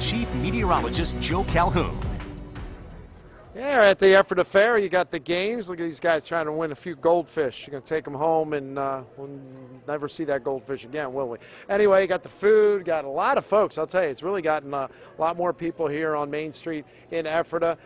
Chief Meteorologist Joe Calhoun. Yeah, at the Ephrata Fair, you got the games. Look at these guys trying to win a few goldfish. You're going to take them home, and we'll never see that goldfish again, will we? Anyway, you got the food, got a lot of folks. I'll tell you, it's really gotten a lot more people here on Main Street in Ephrata.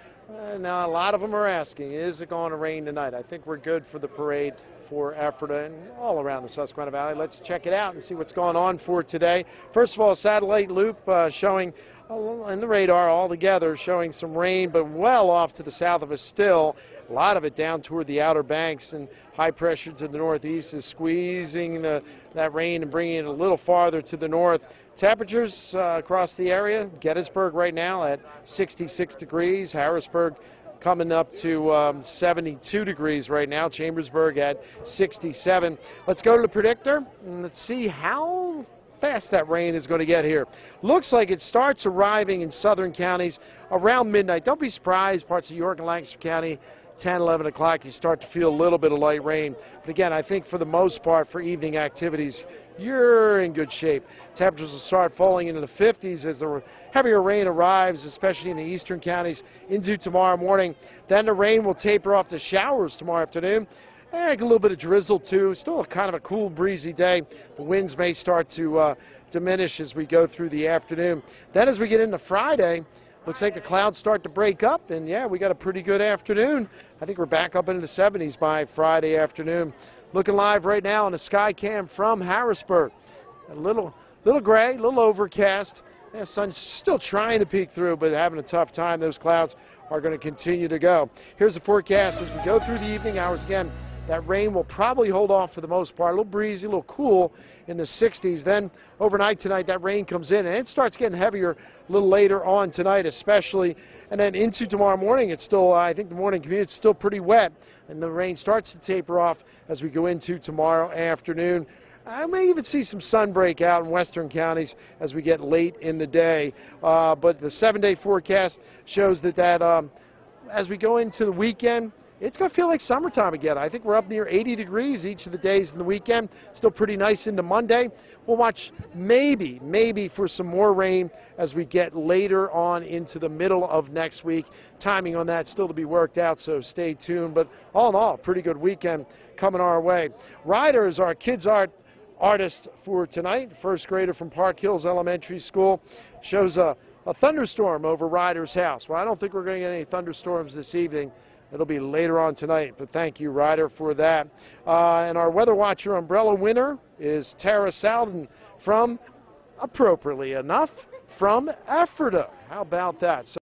Now, a lot of them are asking, is it going to rain tonight? I think we're good for the parade for Ephrata and all around the Susquehanna Valley. Let's check it out and see what's going on for today. First of all, satellite loop showing, and the radar all together showing some rain, but well off to the south of us still. A lot of it down toward the Outer Banks, and high pressure to the northeast is squeezing that rain and bringing it a little farther to the north. Temperatures across the area, Gettysburg right now at 66 degrees, Harrisburg coming up to 72 degrees right now, Chambersburg at 67. Let's go to the predictor and let's see how fast that rain is going to get here. Looks like it starts arriving in southern counties around midnight. Don't be surprised, parts of York and Lancaster County, 10, 11 o'clock, you start to feel a little bit of light rain. But again, I think for the most part, for evening activities, you're in good shape. Temperatures will start falling into the 50s as the heavier rain arrives, especially in the eastern counties, into tomorrow morning. Then the rain will taper off to showers tomorrow afternoon. A little bit of drizzle, too. Still kind of a cool, breezy day. The winds may start to diminish as we go through the afternoon. Then as we get into Friday, looks like the clouds start to break up, and, yeah, we got a pretty good afternoon. I think we're back up into the 70s by Friday afternoon. Looking live right now on a sky cam from Harrisburg. A little gray, a little overcast. The sun's still trying to peek through, but having a tough time. Those clouds are going to continue to go. Here's the forecast as we go through the evening hours again. That rain will probably hold off for the most part. A little breezy, a little cool in the 60s. Then overnight tonight, that rain comes in, and it starts getting heavier a little later on tonight especially. And then into tomorrow morning, it's still, I think the morning commute is still pretty wet. And the rain starts to taper off as we go into tomorrow afternoon. I may even see some sun break out in western counties as we get late in the day. But the 7-day forecast shows that as we go into the weekend, it's going to feel like summertime again. I think we're up near 80 degrees each of the days in the weekend. Still pretty nice into Monday. We'll watch maybe for some more rain as we get later on into the middle of next week. Timing on that still to be worked out, so stay tuned. But all in all, pretty good weekend coming our way. Ryder is our kids' artist for tonight. First grader from Park Hills Elementary School shows a thunderstorm over Ryder's house. Well, I don't think we're going to get any thunderstorms this evening. It'll be later on tonight, but thank you, Ryder, for that. And our Weather Watcher umbrella winner is Tara Salden from, appropriately enough, from Ephrata. How about that? So